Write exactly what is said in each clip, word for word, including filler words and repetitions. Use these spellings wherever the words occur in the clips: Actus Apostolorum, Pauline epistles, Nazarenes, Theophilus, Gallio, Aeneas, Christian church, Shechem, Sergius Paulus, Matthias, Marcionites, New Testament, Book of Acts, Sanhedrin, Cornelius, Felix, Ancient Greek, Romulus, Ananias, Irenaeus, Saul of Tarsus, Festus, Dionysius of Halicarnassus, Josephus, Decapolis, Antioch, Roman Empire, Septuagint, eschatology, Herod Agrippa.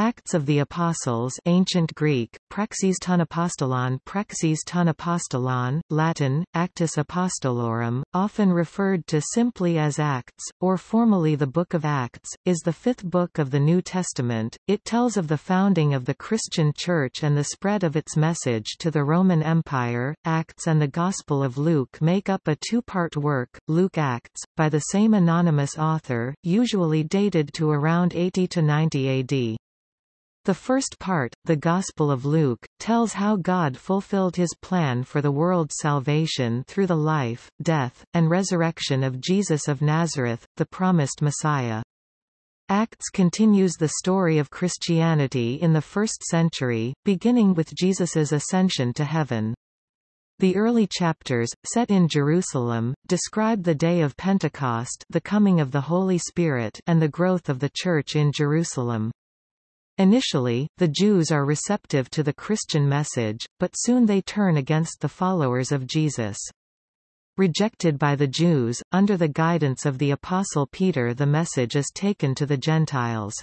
Acts of the Apostles, Ancient Greek, Praxeis ton Apostolon, Praxeis ton Apostolon, Latin, Actus Apostolorum, often referred to simply as Acts, or formally the Book of Acts, is the fifth book of the New Testament. It tells of the founding of the Christian Church and the spread of its message to the Roman Empire. Acts and the Gospel of Luke make up a two-part work, Luke-Acts, by the same anonymous author, usually dated to around eighty to ninety A D. The first part, the Gospel of Luke, tells how God fulfilled his plan for the world's salvation through the life, death, and resurrection of Jesus of Nazareth, the promised Messiah. Acts continues the story of Christianity in the first century, beginning with Jesus's ascension to heaven. The early chapters, set in Jerusalem, describe the day of Pentecost, the coming of the Holy Spirit, and the growth of the Church in Jerusalem. Initially, the Jews are receptive to the Christian message, but soon they turn against the followers of Jesus. Rejected by the Jews, under the guidance of the Apostle Peter, the message is taken to the Gentiles.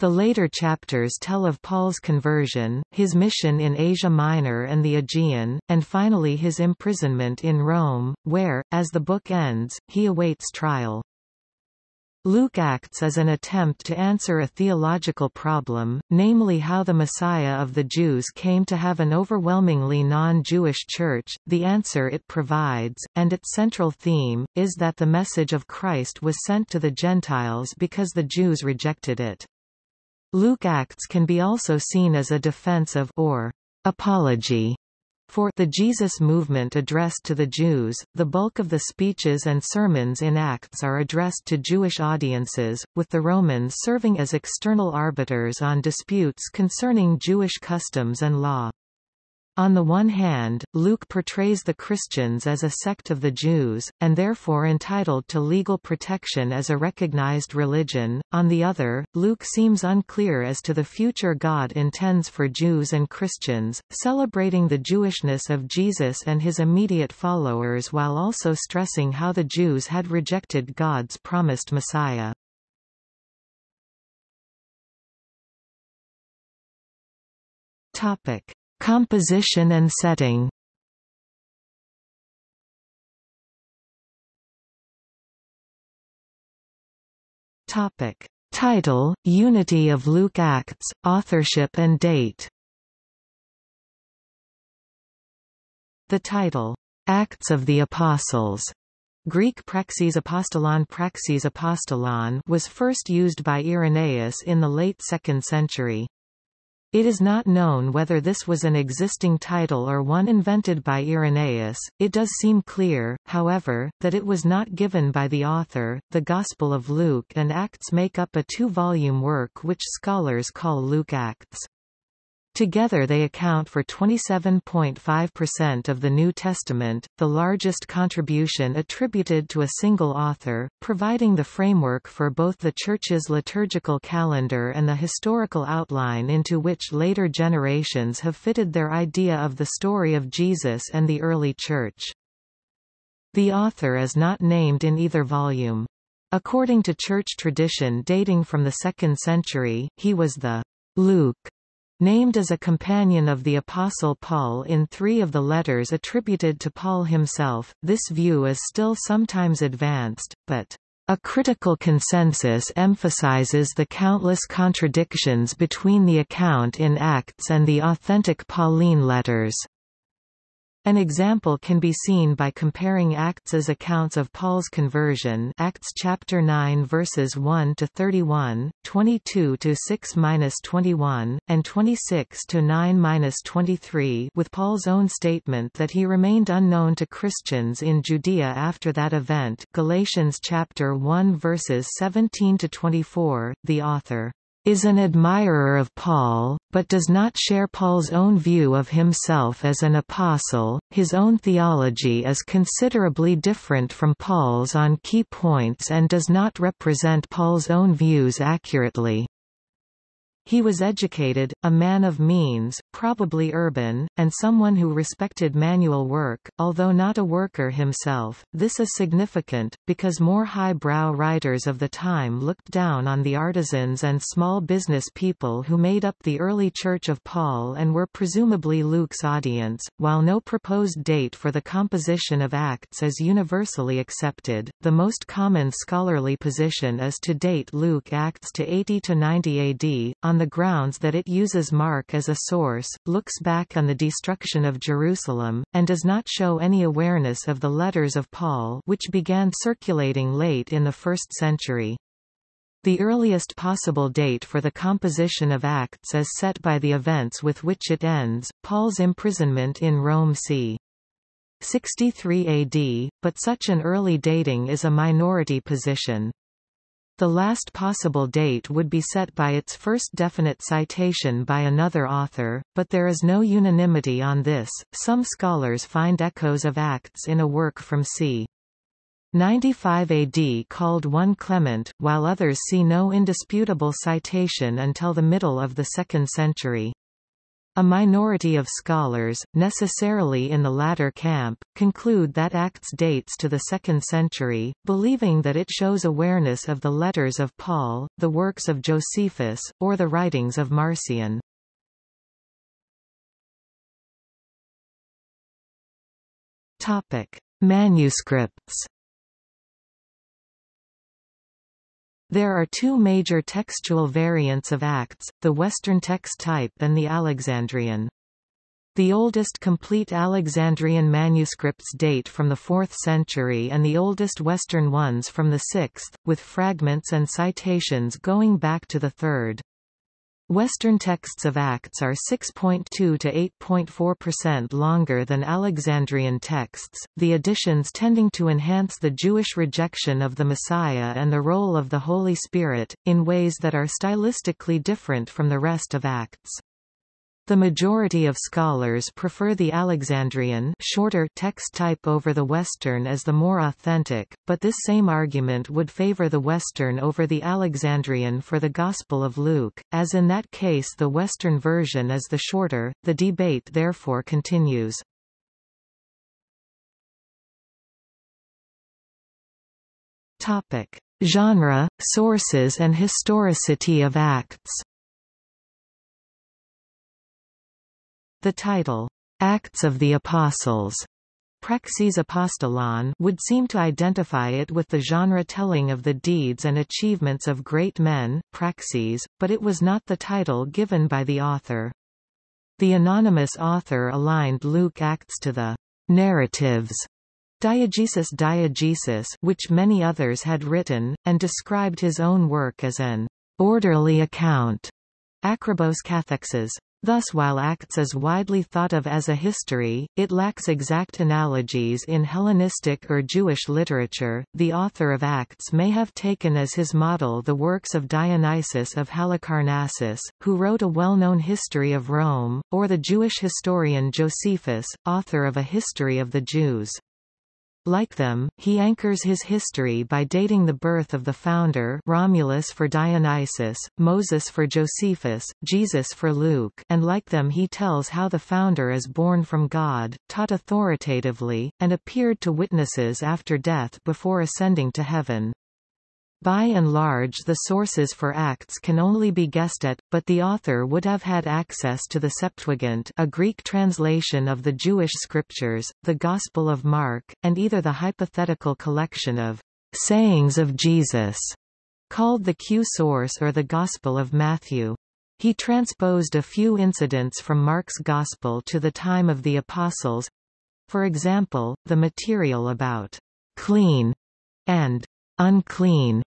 The later chapters tell of Paul's conversion, his mission in Asia Minor and the Aegean, and finally his imprisonment in Rome, where, as the book ends, he awaits trial. Luke-Acts is an attempt to answer a theological problem, namely how the Messiah of the Jews came to have an overwhelmingly non-Jewish church. The answer it provides, and its central theme, is that the message of Christ was sent to the Gentiles because the Jews rejected it. Luke-Acts can be also seen as a defense of, or apology, for the Jesus movement addressed to the Jews. The bulk of the speeches and sermons in Acts are addressed to Jewish audiences, with the Romans serving as external arbiters on disputes concerning Jewish customs and law. On the one hand, Luke portrays the Christians as a sect of the Jews, and therefore entitled to legal protection as a recognized religion. On the other, Luke seems unclear as to the future God intends for Jews and Christians, celebrating the Jewishness of Jesus and his immediate followers while also stressing how the Jews had rejected God's promised Messiah. Topic: Composition and setting. Topic: Title: Unity of Luke-Acts, Authorship and Date. The title, Acts of the Apostles, Greek Praxeis Apostolon, Praxeis Apostolon, was first used by Irenaeus in the late second century. It is not known whether this was an existing title or one invented by Irenaeus. It does seem clear, however, that it was not given by the author. The Gospel of Luke and Acts make up a two-volume work which scholars call Luke-Acts. Together they account for twenty-seven point five percent of the New Testament, the largest contribution attributed to a single author, providing the framework for both the Church's liturgical calendar and the historical outline into which later generations have fitted their idea of the story of Jesus and the early Church. The author is not named in either volume. According to Church tradition dating from the second century, he was the Luke, named as a companion of the Apostle Paul in three of the letters attributed to Paul himself. This view is still sometimes advanced, but a critical consensus emphasizes the countless contradictions between the account in Acts and the authentic Pauline letters. An example can be seen by comparing Acts's accounts of Paul's conversion, Acts chapter nine verses one to thirty-one, twenty-two to six to twenty-one, and twenty-six to nine to twenty-three, with Paul's own statement that he remained unknown to Christians in Judea after that event, Galatians chapter one verses seventeen to twenty-four. The author is an admirer of Paul, but does not share Paul's own view of himself as an apostle. His own theology is considerably different from Paul's on key points and does not represent Paul's own views accurately. He was educated, a man of means, probably urban, and someone who respected manual work, although not a worker himself. This is significant, because more high-brow writers of the time looked down on the artisans and small business people who made up the early Church of Paul and were presumably Luke's audience. While no proposed date for the composition of Acts is universally accepted, the most common scholarly position is to date Luke Acts to eighty to ninety A D, on the grounds that it uses Mark as a source, looks back on the destruction of Jerusalem, and does not show any awareness of the letters of Paul, which began circulating late in the first century. The earliest possible date for the composition of Acts is set by the events with which it ends, Paul's imprisonment in Rome c. sixty-three A D, but such an early dating is a minority position. The last possible date would be set by its first definite citation by another author, but there is no unanimity on this. Some scholars find echoes of Acts in a work from c. ninety-five A D called First Clement, while others see no indisputable citation until the middle of the second century. A minority of scholars, necessarily in the latter camp, conclude that Acts dates to the second century, believing that it shows awareness of the letters of Paul, the works of Josephus, or the writings of Marcion. Topic: Manuscripts. There are two major textual variants of Acts, the Western text type and the Alexandrian. The oldest complete Alexandrian manuscripts date from the fourth century and the oldest Western ones from the sixth, with fragments and citations going back to the third. Western texts of Acts are six point two to eight point four percent longer than Alexandrian texts, the additions tending to enhance the Jewish rejection of the Messiah and the role of the Holy Spirit, in ways that are stylistically different from the rest of Acts. The majority of scholars prefer the Alexandrian shorter text type over the Western as the more authentic, but this same argument would favor the Western over the Alexandrian for the Gospel of Luke, as in that case the Western version is the shorter. The debate therefore continues. Topic: Genre, sources and historicity of Acts. The title, Acts of the Apostles, Praxeis Apostolon, would seem to identify it with the genre telling of the deeds and achievements of great men, praxeis, but it was not the title given by the author. The anonymous author aligned Luke Acts to the narratives, diegesis diegesis, which many others had written, and described his own work as an orderly account, akribos kathexis. Thus, while Acts is widely thought of as a history, it lacks exact analogies in Hellenistic or Jewish literature. The author of Acts may have taken as his model the works of Dionysius of Halicarnassus, who wrote a well-known history of Rome, or the Jewish historian Josephus, author of A History of the Jews. Like them, he anchors his history by dating the birth of the founder, Romulus for Dionysius, Moses for Josephus, Jesus for Luke, and like them he tells how the founder is born from God, taught authoritatively, and appeared to witnesses after death before ascending to heaven. By and large the sources for Acts can only be guessed at, but the author would have had access to the Septuagint, a Greek translation of the Jewish scriptures, the Gospel of Mark, and either the hypothetical collection of sayings of Jesus, called the Q source, or the Gospel of Matthew. He transposed a few incidents from Mark's Gospel to the time of the Apostles, for example, the material about clean and unclean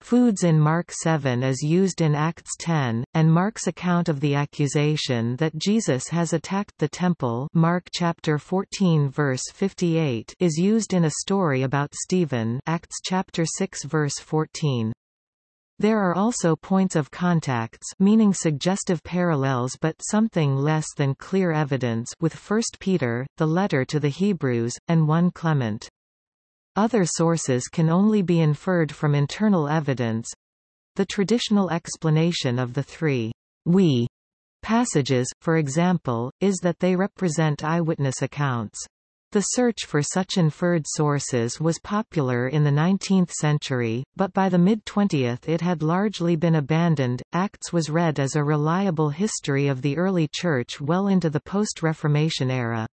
foods in Mark seven as used in Acts ten, and Mark's account of the accusation that Jesus has attacked the temple, Mark chapter fourteen verse fifty-eight, is used in a story about Stephen, Acts chapter six verse fourteen. There are also points of contacts, meaning suggestive parallels but something less than clear evidence, with First Peter, the letter to the Hebrews, and First Clement. Other sources can only be inferred from internal evidence, the traditional explanation of the three we passages, for example, is that they represent eyewitness accounts. The search for such inferred sources was popular in the nineteenth century, but by the mid-twentieth it had largely been abandoned. Acts was read as a reliable history of the early Church well into the post-Reformation era.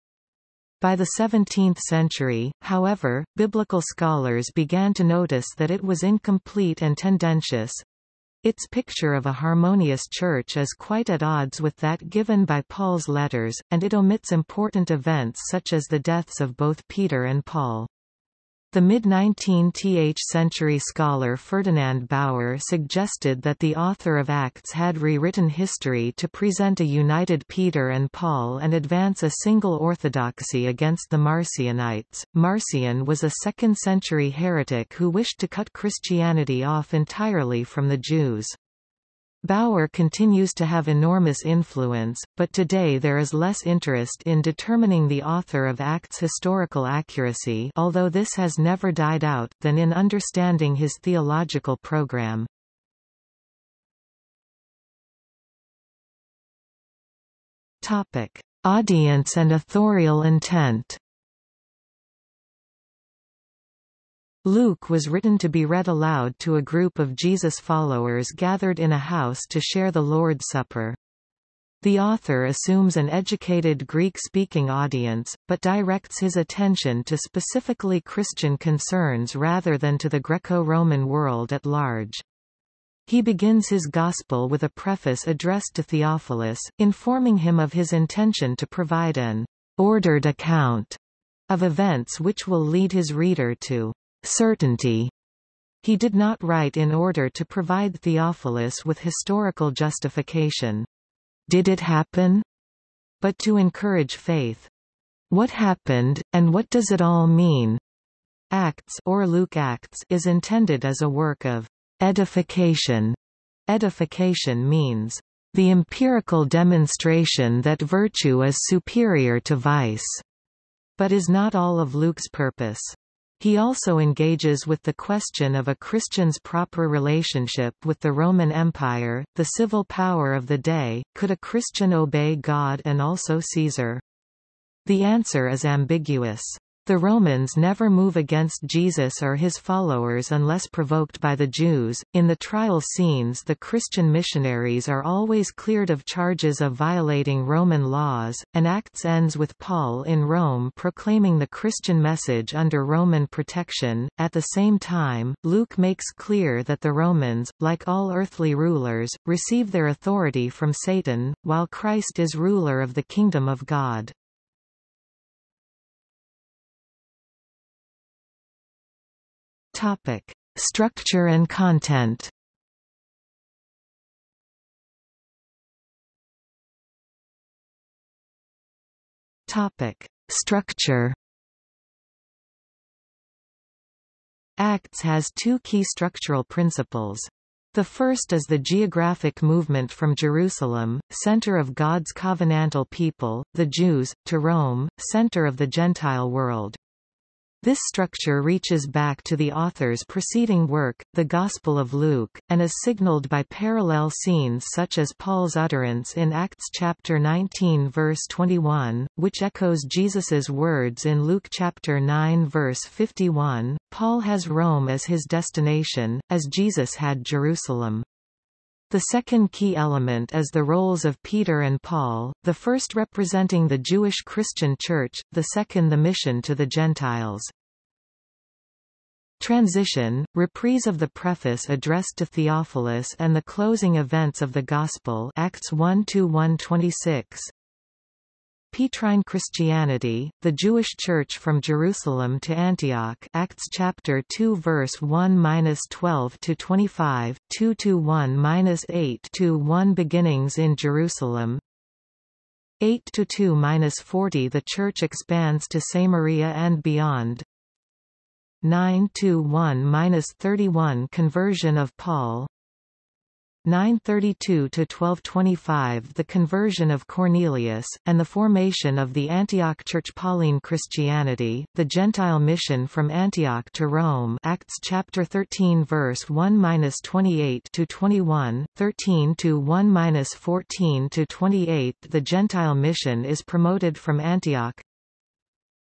By the seventeenth century, however, biblical scholars began to notice that it was incomplete and tendentious. Its picture of a harmonious church is quite at odds with that given by Paul's letters, and it omits important events such as the deaths of both Peter and Paul. The mid-nineteenth century scholar Ferdinand Bauer suggested that the author of Acts had rewritten history to present a united Peter and Paul and advance a single orthodoxy against the Marcionites. Marcion was a second-century heretic who wished to cut Christianity off entirely from the Jews. Bauer continues to have enormous influence, but today there is less interest in determining the author of Acts' historical accuracy, although this has never died out, than in understanding his theological program. Topic: Audience and authorial intent. Luke was written to be read aloud to a group of Jesus' followers gathered in a house to share the Lord's Supper. The author assumes an educated Greek-speaking audience, but directs his attention to specifically Christian concerns rather than to the Greco-Roman world at large. He begins his gospel with a preface addressed to Theophilus, informing him of his intention to provide an ordered account of events which will lead his reader to certainty. He did not write in order to provide Theophilus with historical justification. Did it happen? But to encourage faith. What happened, and what does it all mean? Acts, or Luke-Acts, is intended as a work of edification. Edification means the empirical demonstration that virtue is superior to vice, but is not all of Luke's purpose. He also engages with the question of a Christian's proper relationship with the Roman Empire, the civil power of the day. Could a Christian obey God and also Caesar? The answer is ambiguous. The Romans never move against Jesus or his followers unless provoked by the Jews. In the trial scenes, the Christian missionaries are always cleared of charges of violating Roman laws, and Acts ends with Paul in Rome proclaiming the Christian message under Roman protection. At the same time, Luke makes clear that the Romans, like all earthly rulers, receive their authority from Satan, while Christ is ruler of the kingdom of God. Topic: Structure and content. Topic: Structure. Acts has two key structural principles. The first is the geographic movement from Jerusalem, center of God's covenantal people, the Jews, to Rome, center of the Gentile world. This structure reaches back to the author's preceding work, the Gospel of Luke, and is signaled by parallel scenes such as Paul's utterance in Acts chapter nineteen verse twenty-one, which echoes Jesus's words in Luke chapter nine verse fifty-one. Paul has Rome as his destination, as Jesus had Jerusalem. The second key element is the roles of Peter and Paul, the first representing the Jewish Christian Church, the second the mission to the Gentiles. Transition, reprise of the preface addressed to Theophilus and the closing events of the Gospel, Acts one to one twenty-six. Petrine Christianity, the Jewish Church from Jerusalem to Antioch, Acts chapter two verse one twelve to twenty-five, two to one to eight to one, beginnings in Jerusalem. eight to two to forty, the Church expands to Samaria and beyond. nine to one to thirty-one, conversion of Paul. nine thirty-two to twelve twenty-five, the conversion of Cornelius, and the formation of the Antioch Church. Pauline Christianity, the Gentile mission from Antioch to Rome. Acts chapter thirteen verse one to twenty-eight to twenty-one, thirteen to one to fourteen to twenty-eight, the Gentile mission is promoted from Antioch.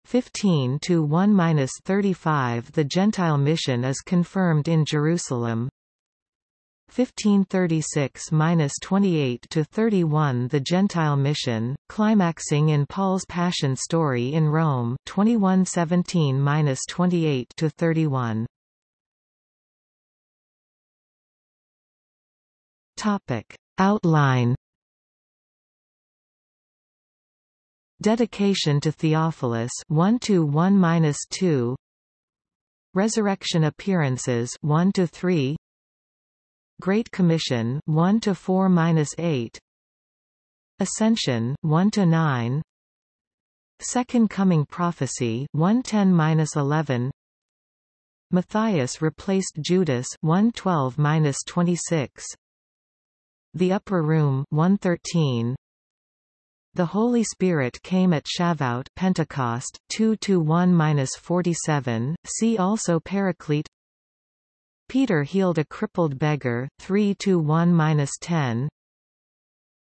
fifteen to one to thirty-five, the Gentile mission is confirmed in Jerusalem. fifteen thirty-six to twenty-eight to thirty-one, the Gentile mission, climaxing in Paul's passion story in Rome. Twenty-one seventeen to twenty-eight to thirty-one. Topic outline. Dedication to Theophilus one to one to two, Resurrection appearances one to three, Great Commission one to four to eight, Ascension one to nine, Second Coming Prophecy one ten to eleven, Matthias replaced Judas one twelve to twenty-six, The Upper Room one thirteen, The Holy Spirit came at Shavout, Pentecost two to one to forty-seven. See also Paraclete. Peter healed a crippled beggar three to one to ten.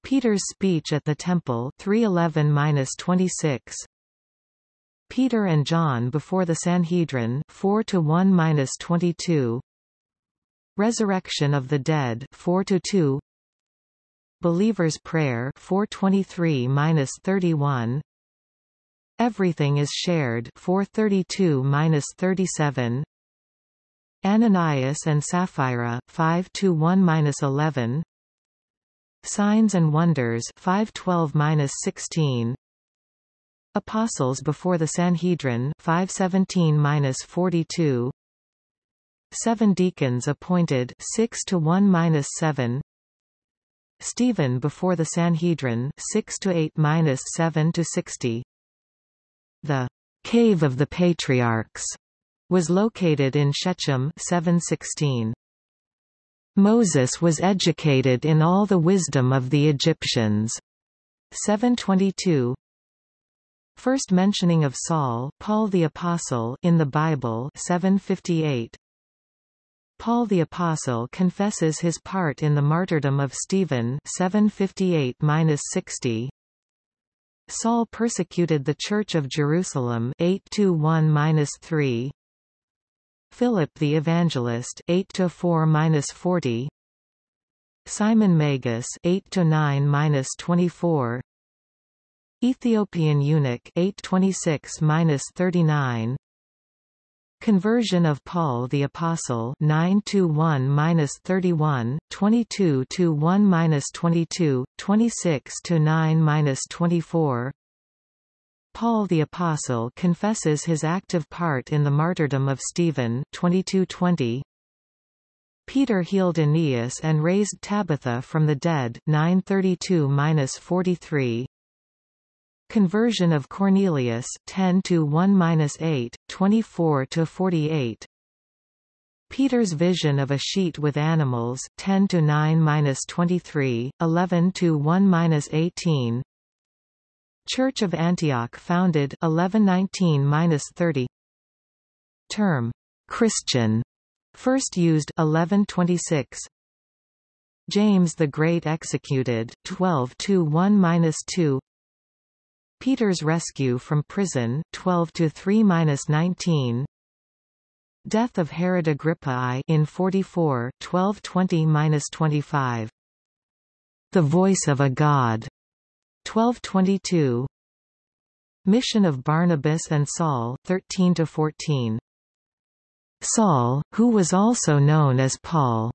Peter's speech at the temple three eleven to twenty-six. Peter and John before the Sanhedrin four to one to twenty-two. Resurrection of the dead four to two. Believer's Prayer four twenty-three to thirty-one, Everything is Shared four thirty-two to thirty-seven, Ananias and Sapphira five to one to eleven, Signs and Wonders five twelve to sixteen, Apostles before the Sanhedrin five seventeen to forty-two, Seven Deacons appointed six to one to seven, Stephen before the Sanhedrin six to eight to seven to sixty. The Cave of the Patriarchs was located in Shechem seven sixteen. Moses was educated in all the wisdom of the Egyptians seven twenty-two. First mentioning of Saul, Paul the Apostle, in the Bible seven fifty-eight. Paul the Apostle confesses his part in the martyrdom of Stephen seven fifty-eight to sixty. Saul persecuted the Church of Jerusalem eight to one to three. Philip the Evangelist eight to four to forty. Simon Magus eight to nine to twenty-four. Ethiopian eunuch eight twenty-six to thirty-nine. Conversion of Paul the Apostle nine to one to thirty-one, twenty-two to one to twenty-two, twenty-six to nine to twenty-four. Paul the Apostle confesses his active part in the martyrdom of Stephen twenty-two twenty. Peter healed Aeneas and raised Tabitha from the dead nine thirty-two to forty-three. Conversion of Cornelius ten to one to eight, twenty-four to forty-eight. Peter's vision of a sheet with animals ten to nine to twenty-three, eleven to one to eighteen. Church of Antioch founded eleven nineteen to thirty. Term Christian first used eleven twenty-six. James the Great executed twelve to one to two. Peter's rescue from prison twelve to three to nineteen. Death of Herod Agrippa I in forty-four, twelve twenty to twenty-five. The Voice of a God twelve twenty-two. Mission of Barnabas and Saul thirteen to fourteen. Saul, who was also known as Paul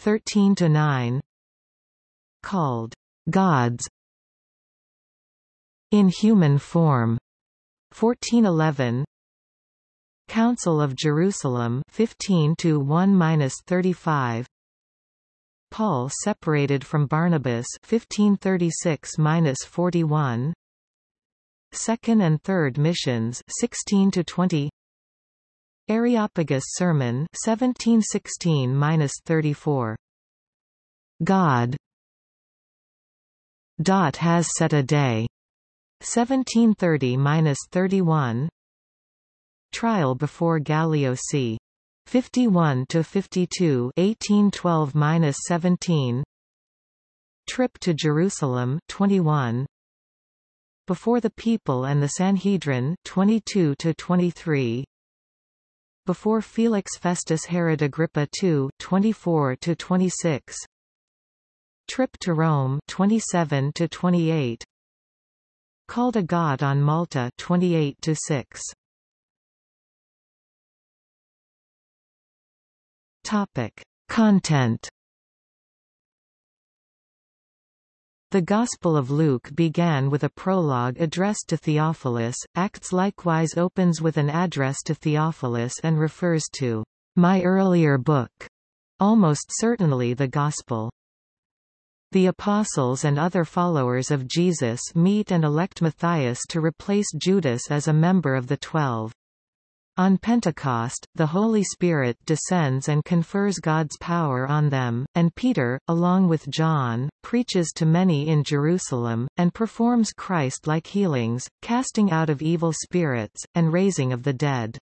thirteen to nine. Called gods in human form fourteen eleven. Council of Jerusalem fifteen to one to thirty-five. Paul separated from Barnabas fifteen thirty-six to forty-one. Second and Third Missions sixteen to twenty. Areopagus Sermon seventeen sixteen to thirty-four. God dot has set a day. seventeen thirty to thirty-one Trial before Gallio c. fifty-one to fifty-two eighteen twelve to seventeen Trip to Jerusalem twenty-one Before the people and the Sanhedrin twenty-two to twenty-three Before Felix Festus Herod Agrippa the second twenty-four to twenty-six Trip to Rome twenty-seven to twenty-eight Called a god on Malta twenty-eight to six Topic: Content. The Gospel of Luke began with a prologue addressed to Theophilus. Acts likewise opens with an address to Theophilus and refers to my earlier book, almost certainly the Gospel. The apostles and other followers of Jesus meet and elect Matthias to replace Judas as a member of the Twelve. On Pentecost, the Holy Spirit descends and confers God's power on them, and Peter, along with John, preaches to many in Jerusalem, and performs Christ-like healings, casting out of evil spirits, and raising of the dead.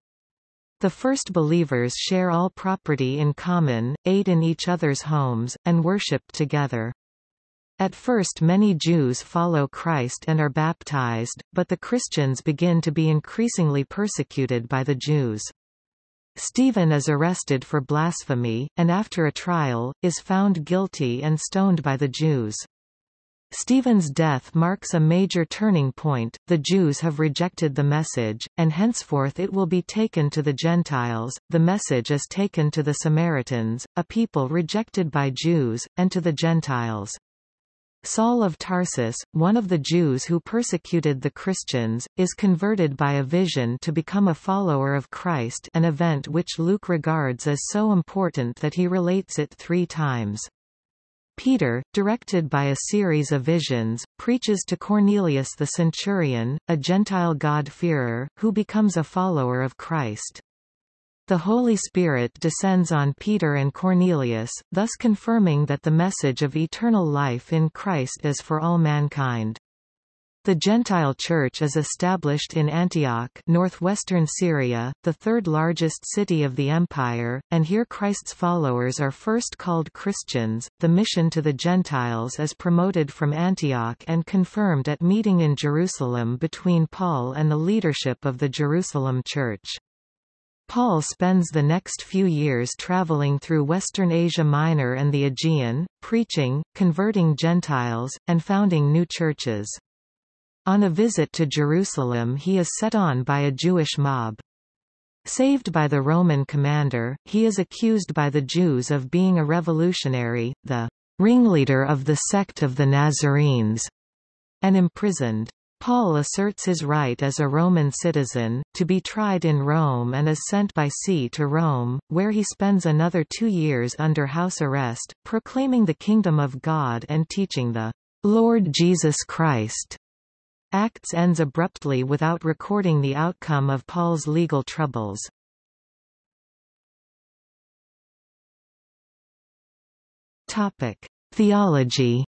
The first believers share all property in common, aid in each other's homes, and worship together. At first many Jews follow Christ and are baptized, but the Christians begin to be increasingly persecuted by the Jews. Stephen is arrested for blasphemy, and after a trial, is found guilty and stoned by the Jews. Stephen's death marks a major turning point. The Jews have rejected the message, and henceforth it will be taken to the Gentiles. The message is taken to the Samaritans, a people rejected by Jews, and to the Gentiles. Saul of Tarsus, one of the Jews who persecuted the Christians, is converted by a vision to become a follower of Christ, an event which Luke regards as so important that he relates it three times. Peter, directed by a series of visions, preaches to Cornelius the centurion, a Gentile God-fearer, who becomes a follower of Christ. The Holy Spirit descends on Peter and Cornelius, thus confirming that the message of eternal life in Christ is for all mankind. The Gentile Church is established in Antioch, northwestern Syria, the third largest city of the empire, and here Christ's followers are first called Christians. The mission to the Gentiles is promoted from Antioch and confirmed at meeting in Jerusalem between Paul and the leadership of the Jerusalem Church. Paul spends the next few years traveling through Western Asia Minor and the Aegean, preaching, converting Gentiles, and founding new churches. On a visit to Jerusalem, he is set on by a Jewish mob. Saved by the Roman commander, he is accused by the Jews of being a revolutionary, the ringleader of the sect of the Nazarenes, and imprisoned. Paul asserts his right as a Roman citizen, to be tried in Rome and is sent by sea to Rome, where he spends another two years under house arrest, proclaiming the kingdom of God and teaching the Lord Jesus Christ. Acts ends abruptly without recording the outcome of Paul's legal troubles. Topic: Theology.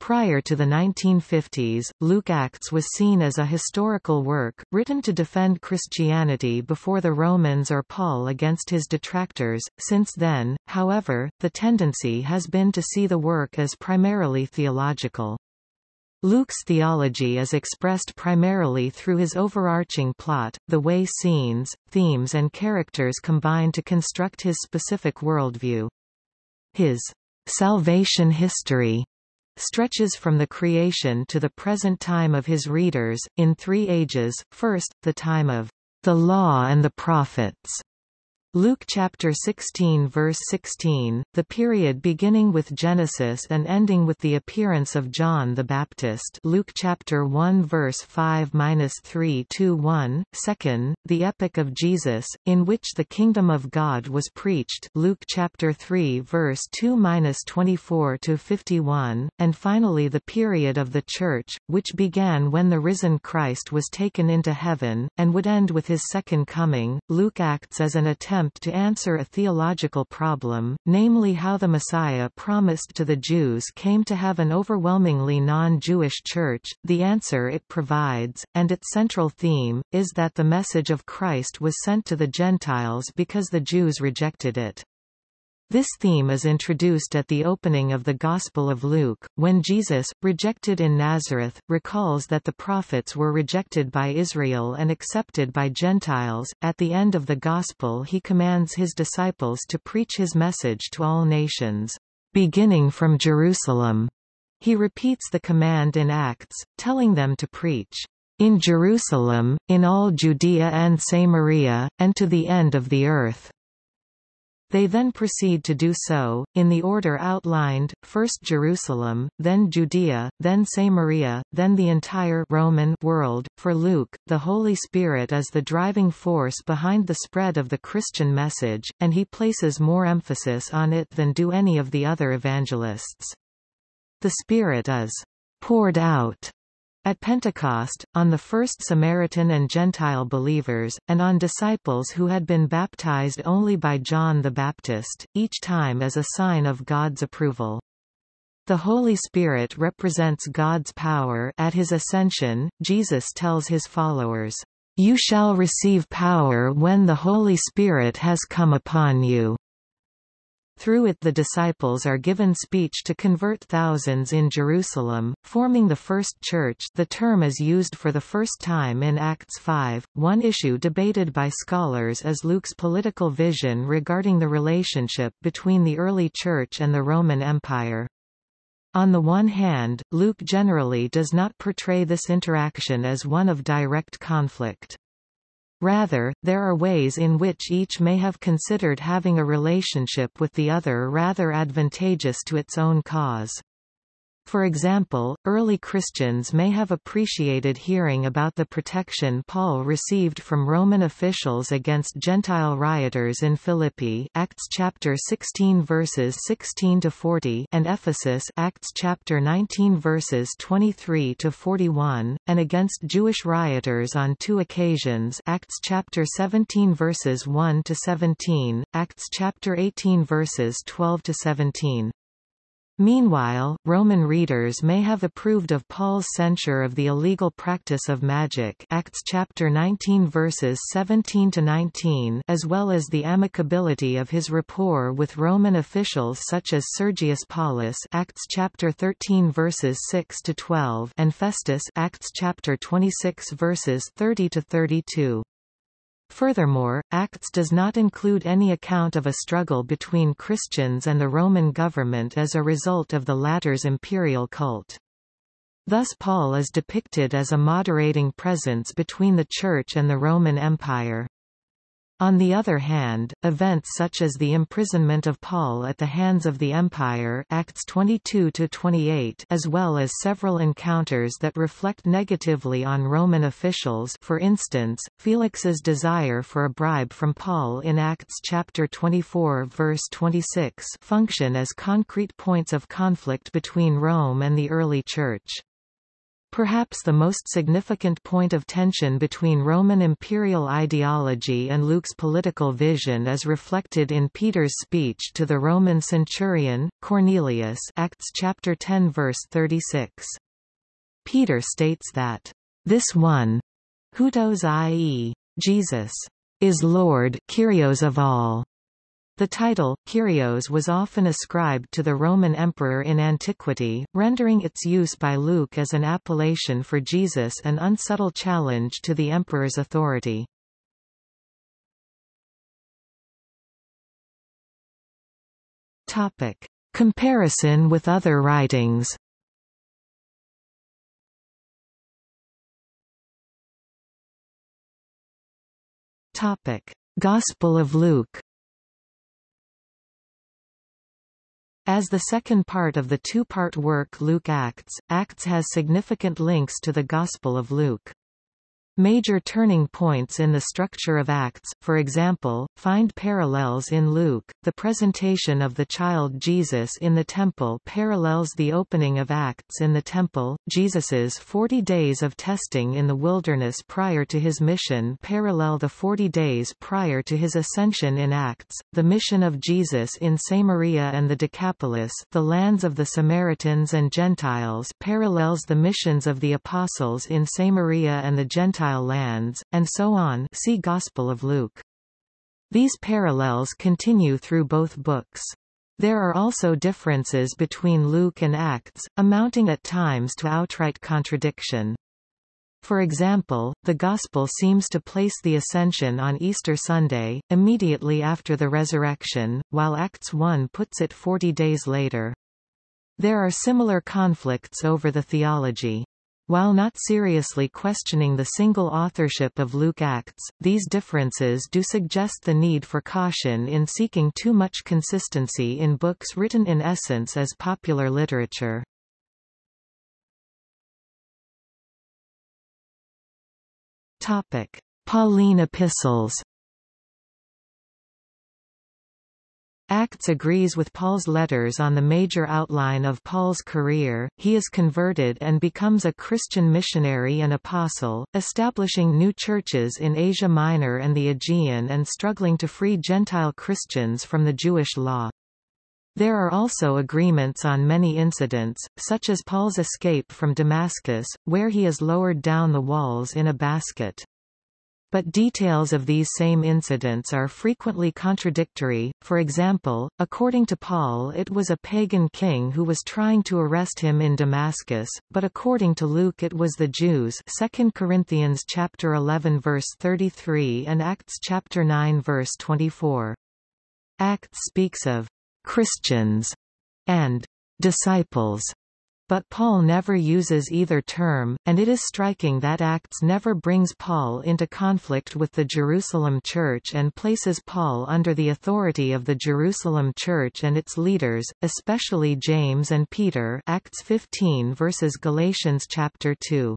Prior to the nineteen fifties, Luke-Acts was seen as a historical work, written to defend Christianity before the Romans or Paul against his detractors. Since then, however, the tendency has been to see the work as primarily theological. Luke's theology is expressed primarily through his overarching plot, the way scenes, themes and characters combine to construct his specific worldview. His salvation history stretches from the creation to the present time of his readers, in three ages. First, the time of the Law and the Prophets. Luke chapter sixteen verse sixteen, the period beginning with Genesis and ending with the appearance of John the Baptist. Luke chapter one verse five to three to one. Second, the epoch of Jesus, in which the kingdom of God was preached. Luke chapter three verse two to twenty-four to fifty-one, and finally the period of the church, which began when the risen Christ was taken into heaven and would end with his second coming. Luke acts as an attempt attempt to answer a theological problem, namely how the Messiah promised to the Jews came to have an overwhelmingly non-Jewish church. The answer it provides, and its central theme, is that the message of Christ was sent to the Gentiles because the Jews rejected it. This theme is introduced at the opening of the Gospel of Luke, when Jesus, rejected in Nazareth, recalls that the prophets were rejected by Israel and accepted by Gentiles. At the end of the Gospel, he commands his disciples to preach his message to all nations, beginning from Jerusalem. He repeats the command in Acts, telling them to preach in Jerusalem, in all Judea and Samaria, and to the end of the earth. They then proceed to do so, in the order outlined, first Jerusalem, then Judea, then Samaria, then the entire Roman world. For Luke, the Holy Spirit is the driving force behind the spread of the Christian message, and he places more emphasis on it than do any of the other evangelists. The Spirit is poured out at Pentecost, on the first Samaritan and Gentile believers, and on disciples who had been baptized only by John the Baptist, each time as a sign of God's approval. The Holy Spirit represents God's power. At his ascension, Jesus tells his followers, "You shall receive power when the Holy Spirit has come upon you." Through it the disciples are given speech to convert thousands in Jerusalem, forming the first church. The term is used for the first time in Acts five. One issue debated by scholars is Luke's political vision regarding the relationship between the early church and the Roman Empire. On the one hand, Luke generally does not portray this interaction as one of direct conflict. Rather, there are ways in which each may have considered having a relationship with the other rather advantageous to its own cause. For example, early Christians may have appreciated hearing about the protection Paul received from Roman officials against Gentile rioters in Philippi, Acts chapter sixteen verses sixteen to forty, and Ephesus, Acts chapter nineteen verses twenty-three to forty-one, and against Jewish rioters on two occasions, Acts chapter seventeen verses one to seventeen, Acts chapter eighteen verses twelve to seventeen. Meanwhile, Roman readers may have approved of Paul's censure of the illegal practice of magic, Acts chapter nineteen verses seventeen to nineteen, as well as the amicability of his rapport with Roman officials such as Sergius Paulus, Acts chapter thirteen verses six to twelve, and Festus, Acts chapter twenty-six verses thirty to thirty-two. Furthermore, Acts does not include any account of a struggle between Christians and the Roman government as a result of the latter's imperial cult. Thus Paul is depicted as a moderating presence between the Church and the Roman Empire. On the other hand, events such as the imprisonment of Paul at the hands of the Empire, Acts twenty-two to twenty-eight, as well as several encounters that reflect negatively on Roman officials, for instance, Felix's desire for a bribe from Paul in Acts chapter twenty-four verse twenty-six, function as concrete points of conflict between Rome and the early Church. Perhaps the most significant point of tension between Roman imperial ideology and Luke's political vision is reflected in Peter's speech to the Roman centurion, Cornelius, Acts chapter ten verse thirty-six. Peter states that, "This one, Hutos, that is, Jesus, is Lord, Kyrios of all." The title, Kyrios, was often ascribed to the Roman emperor in antiquity, rendering its use by Luke as an appellation for Jesus an unsubtle challenge to the emperor's authority. Topic. Comparison with other writings. Topic. Gospel of Luke. As the second part of the two-part work Luke-Acts, Acts has significant links to the Gospel of Luke. Major turning points in the structure of Acts, for example, find parallels in Luke. The presentation of the child Jesus in the temple parallels the opening of Acts in the temple. Jesus's forty days of testing in the wilderness prior to his mission parallel the forty days prior to his ascension in Acts. The mission of Jesus in Samaria and the Decapolis, the lands of the Samaritans and Gentiles, parallels the missions of the apostles in Samaria and the Gentiles lands, and so on. See Gospel of Luke. These parallels continue through both books. There are also differences between Luke and Acts, amounting at times to outright contradiction. For example, the Gospel seems to place the Ascension on Easter Sunday, immediately after the resurrection, while Acts one puts it forty days later. There are similar conflicts over the theology. While not seriously questioning the single authorship of Luke-Acts, these differences do suggest the need for caution in seeking too much consistency in books written in essence as popular literature. Topic: Pauline epistles. Acts agrees with Paul's letters on the major outline of Paul's career. He is converted and becomes a Christian missionary and apostle, establishing new churches in Asia Minor and the Aegean and struggling to free Gentile Christians from the Jewish law. There are also agreements on many incidents, such as Paul's escape from Damascus, where he is lowered down the walls in a basket. But details of these same incidents are frequently contradictory. For example, according to Paul, it was a pagan king who was trying to arrest him in Damascus, but according to Luke it was the Jews. Second Corinthians chapter eleven verse thirty-three and Acts chapter nine verse twenty-four. Acts speaks of Christians and disciples, but Paul never uses either term, and it is striking that Acts never brings Paul into conflict with the Jerusalem Church and places Paul under the authority of the Jerusalem Church and its leaders, especially James and Peter. Acts fifteen versus Galatians chapter two.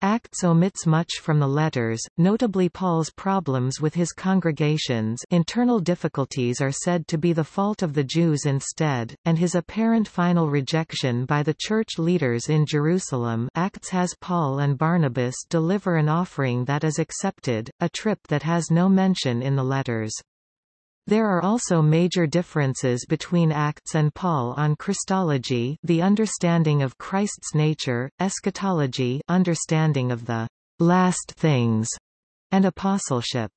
Acts omits much from the letters, notably Paul's problems with his congregations. Internal difficulties are said to be the fault of the Jews instead, and his apparent final rejection by the church leaders in Jerusalem. Acts has Paul and Barnabas deliver an offering that is accepted, a trip that has no mention in the letters. There are also major differences between Acts and Paul on Christology, the understanding of Christ's nature, eschatology, understanding of the last things, and apostleship.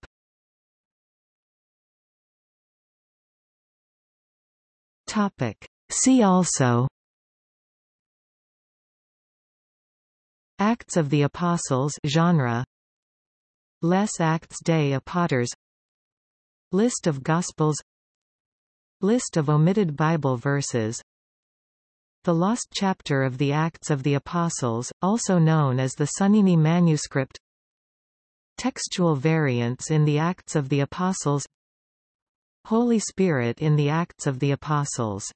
Topic: See also Acts of the Apostles genre, Les Actes des Apôtres, List of Gospels, List of omitted Bible verses, The lost chapter of the Acts of the Apostles, also known as the Sunini Manuscript, Textual variants in the Acts of the Apostles, Holy Spirit in the Acts of the Apostles.